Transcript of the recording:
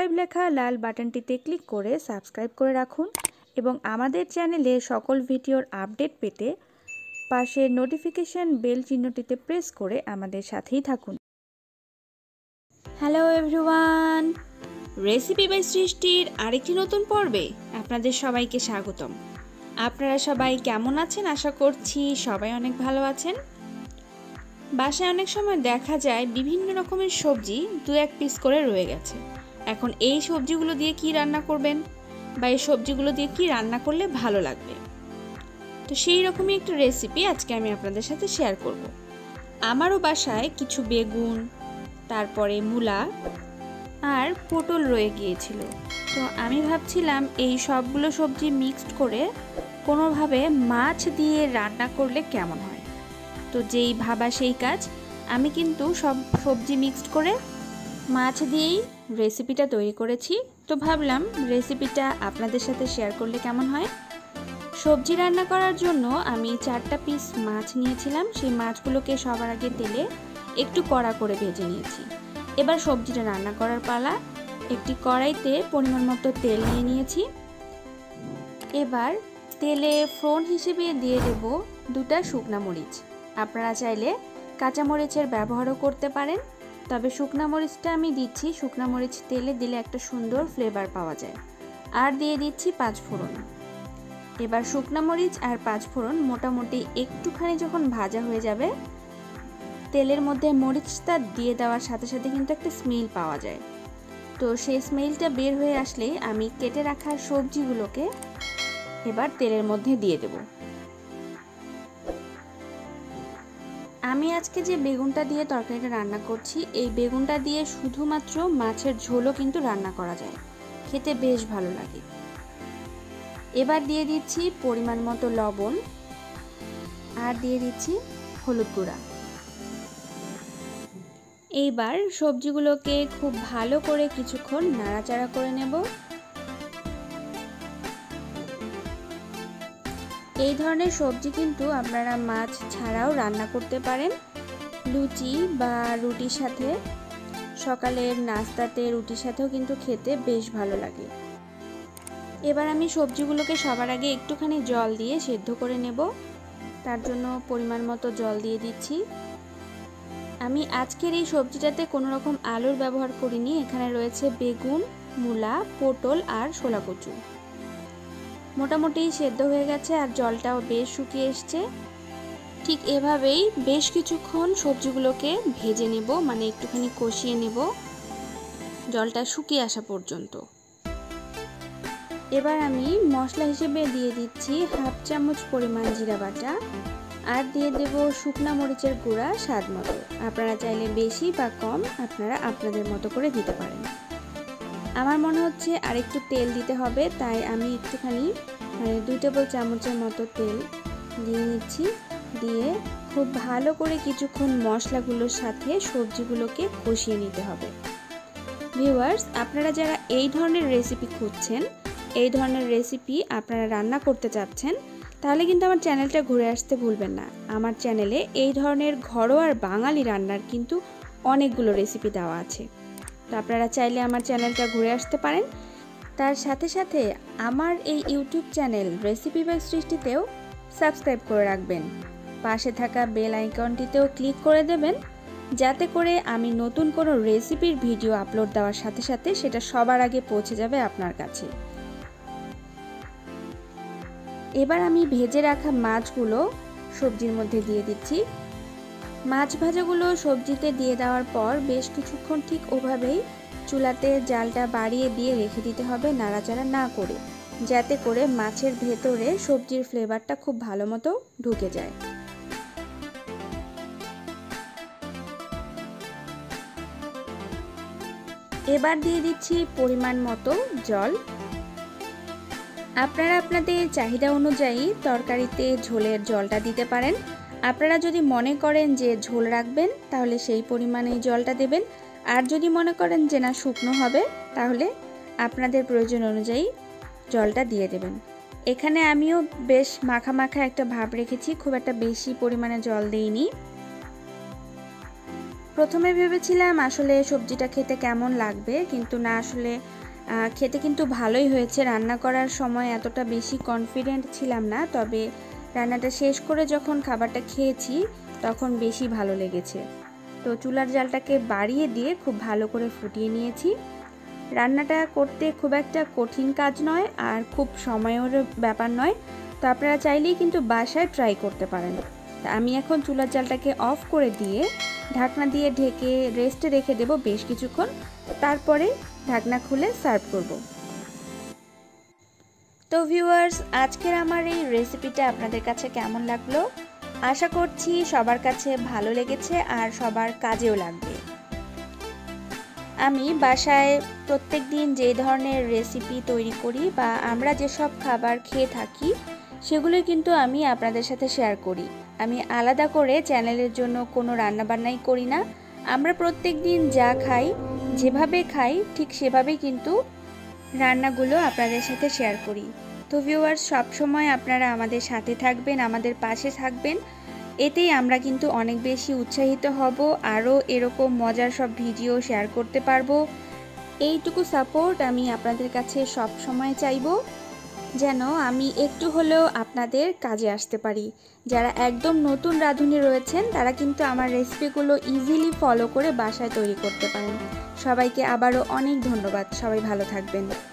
Subscribe लेखा लाल बाटनटीते click करे subscribe करे राखुन एबं आमादेर चैनेले सकल भिडियोर आपडेट पेते पाशे नोटिफिकेशन बेल चिन्हटीते प्रेस करे आमादेर साथेई थाकुन। हेलो एवरीवान, रेसिपि बाय सृष्टिर आरेकटी नतुन पर्वे आपनादेर सबाइके स्वागतम। आपनारा सबाई केमन आछेन? आशा करछि सबाई अनेक भालो आछेन। बासाय अनेक समय देखा जाए विभिन्न रकमेर सब्जी दो एक पिस करे रये गेछे। एखन एई सब्जीगुलो दिये कि रान्ना करबेन बा एई सब्जीगुलो दिये कि रान्ना करले भालो लागबे, तो सेई रकमई एकटा रेसिपि आजके आमि आपनादेर साथे शेयार करब। आमारो बासाय किछु बेगुन, तारपरे मूला आर पोटल रये गियेछिलो, तो आमि भाबछिलाम एई सबगुलो सब्जी मिक्सड करे कोनोभावे माछ दिये रान्ना करले केमन हय। तो जेई भाबा सेई काज, आमी किन्तु सब सब्जी मिक्सड करे माछ दिएई रेसिपिटा तैरी करेछि। तो भाबलाम रेसिपिटा आपनादेर साथे शेयर करले केमन हय। सब्जी रान्ना करार जोन्नो आमी 4टा पिस माछ निएछिलाम, सेई माछगुलोके सबार आगे तेले एकटु कड़ा करे भेजे निएछि। एबार सब्जीटा रान्ना करार पाला। एकटी कड़ाइते परिमाण मतो तेल निए निएछि। एबार तेले फोड़न हिसेबे दिए देब 2टा शुकना मरिच। आपनारा चाइले काँचा मरिचेर व्यवहारो करते पारेन, तबे शुकना मरिचटा आमि दिচ্ছি। शुकना मरिच तेले दिले एक सुंदर फ्लेवर पावा जाए। आर दिए दिচ্ছি पाँचफोड़न। एबार शुकना मरिच आर पाँचफोड़न मोटामुटी एकटूखानी जखन भाजा हो जाबे तेलेर मध्य मरिचटा दिए देवार साथे साथे किन्तु एक स्मेल पावा जाए। तो सेई स्मेलटा बेर हये आसले आमि केटे राखा सब्जीगुलोके एबार तेलेर मध्य दिए देब। आमी आज के जे बेगुनटा दिए तरकारीटा रान्ना करछि एई बेगुनटा दिए शुधुमात्र माछेर झोलो किन्तु रान्ना करा जाए, खेते बेश भालो लागे। एबार दिए दिচ্ছি परिमाण मतो लवण आर दिए दिচ্ছি हलुद गुड़ा। एबार सब्जीगुलोके खूब भालो करे किछुक्षण नाड़ाचाड़ा करे नेब। এই ধরনের সবজি কিন্তু আপনারা মাছ ছাড়াও রান্না করতে পারেন। লুচি বা রুটির সাথে, সকালের নাস্তাতে রুটির সাথেও কিন্তু খেতে বেশ ভালো লাগে। এবার আমি সবজিগুলোকে সবার আগে একটুখানি জল দিয়ে সেদ্ধ করে নেব। তার জন্য পরিমাণ মতো জল দিয়ে দিচ্ছি। আমি আজকের এই সবজিটাতে কোনো রকম আলুর ব্যবহার করিনি। এখানে রয়েছে বেগুন, মূলা, পটল আর ছোলা কচু। मोटामुटी सेদ্ধ हो गेছে আর জলটাও বেশ শুকিয়ে এসেছে। ঠিক এভাবেই বেশ কিছুক্ষণ সবজিগুলোকে ভেজে নেব, মানে একটুখানি কষিয়ে নেব জলটা শুকিয়ে আসা পর্যন্ত। এবার আমি মশলা হিসেবে দিয়ে দিচ্ছি 1/2 চামচ পরিমাণ জিরা বাটা আর দিয়ে দেব শুকনা মরিচের গুঁড়া স্বাদ মতো। আপনারা চাইলে বেশি বা কম আপনারা আপনাদের মতো করে দিতে পারেন। আমার মনে হচ্ছে আর একটু তেল দিতে হবে, তাই আমি একটুখানি 2 টেবিল চামচের মতো তেল দিয়ে নিচ্ছি। দিয়ে খুব ভালো করে কিছুক্ষণ মশলাগুলোর সাথে সবজিগুলোকে কষিয়ে নিতে হবে। ভিউয়ার্স, আপনারা যারা এই ধরনের রেসিপি খুঁজছেন, এই ধরনের রেসিপি আপনারা রান্না করতে চাচ্ছেন, তাহলে কিন্তু আমার চ্যানেলটা ঘুরে আসতে ভুলবেন না। আমার চ্যানেলে এই ধরনের ঘরোয়া আর বাঙালি রান্নার কিন্তু অনেকগুলো রেসিপি দেওয়া আছে। তো আপনারা চাইলে আমার চ্যানেলটা ঘুরে আসতে পারেন। তার সাথে সাথে আমার এই ইউটিউব চ্যানেল রেসিপি বাই সৃষ্টিতেও সাবস্ক্রাইব করে রাখবেন। পাশে থাকা বেল আইকনটিতেও ক্লিক করে দেবেন, যাতে করে আমি নতুন কোনো রেসিপির ভিডিও আপলোড দেওয়ার সাথে সাথে সেটা সবার আগে পৌঁছে যাবে আপনার কাছে। এবার আমি ভেজে রাখা মাছগুলো সবজির মধ্যে দিয়ে দিচ্ছি। মাছ ভাজাগুলো সবজিতে দিয়ে দেওয়ার পর বেশ কিছুক্ষণ ঠিক ওভাবেই চুলাতে জালটা বাড়িয়ে দিয়ে রেখে দিতে হবে নাড়াচাড়া না করে, যাতে করে মাছের ভেতরে সবজির ফ্লেভারটা খুব ভালো মতো ঢুকে যায়। এবার দিয়ে দিচ্ছি পরিমাণ মতো জল। আপনারা আপনাদের চাহিদা অনুযায়ী তরকারিতে ঝোলের জলটা দিতে পারেন। আপনারা যদি মনে করেন যে ঝোল রাখবেন তাহলে সেই পরিমাণেই জলটা দেবেন, আর যদি মনে করেন যে না শুকনো হবে তাহলে আপনাদের প্রয়োজন অনুযায়ী জলটা দিয়ে দেবেন। এখানে আমিও বেশ মাখা মাখা একটা ভাব রেখেছি, খুব একটা বেশি পরিমাণে জল দেইনি। प्रथमे ভেবেছিলাম আসলে সবজিটা খেতে কেমন লাগবে কিন্তু না আসলে খেতে কিন্তু ভালোই হয়েছে। রান্না করার সময় এতটা বেশি কনফিডেন্ট ছিলাম না, তবে রান্নাটা শেষ করে যখন খাবারটা খেয়েছি তখন বেশি ভালো লেগেছে। তো চুলার জালটাকে বাড়িয়ে দিয়ে খুব ভালো করে ফুটিয়ে নিয়েছি। রান্নাটা করতে খুব একটা কঠিন কাজ নয় আর খুব সময়ের ব্যাপার নয়, তো আপনারা চাইলেই কিন্তু বাসায় ট্রাই করতে পারেন। তা আমি এখন চুলার জালটাকে অফ করে দিয়ে ঢাকনা দিয়ে ঢেকে রেস্টে রেখে দেব বেশ কিছুক্ষণ, তারপরে ঢাকনা খুলে সার্ভ করব। তো ভিউয়ার্স, আজকের আমার এই রেসিপিটা আপনাদের কাছে কেমন লাগলো আশা করছি সবার কাছে ভালো লেগেছে আর সবার কাজেও লাগবে। আমি বাসায় প্রত্যেক দিন যে ধরনের রেসিপি তৈরি করি বা আমরা যেসব খাবার খেয়ে থাকি সেগুলো কিন্তু আমি আপনাদের সাথে শেয়ার করি। আমি আলাদা করে চ্যানেলের জন্য কোনো রান্নাবান্নাই করি না, আমরা প্রত্যেক দিন যা খাই যেভাবে খাই ঠিক সেভাবেই কিন্তু রান্নাগুলো আপনাদের সাথে শেয়ার করি। তো ভিউয়ার্স, সবসময় আপনারা আমাদের সাথে থাকবেন, আমাদের পাশে থাকবেন, এতেই আমরা কিন্তু অনেক বেশি উৎসাহিত হব, আরও এরকম মজার সব ভিডিও শেয়ার করতে পারবো। এইটুকু সাপোর্ট আমি আপনাদের কাছে সবসময় চাইব যেন আমি একটু হলেও আপনাদের কাজে আসতে পারি। যারা একদম নতুন রাঁধুনি রয়েছেন তারা কিন্তু আমার রেসিপিগুলো ইজিলি ফলো করে বাসায় তৈরি করতে পারেন। সবাইকে আবারও অনেক ধন্যবাদ, সবাই ভালো থাকবেন।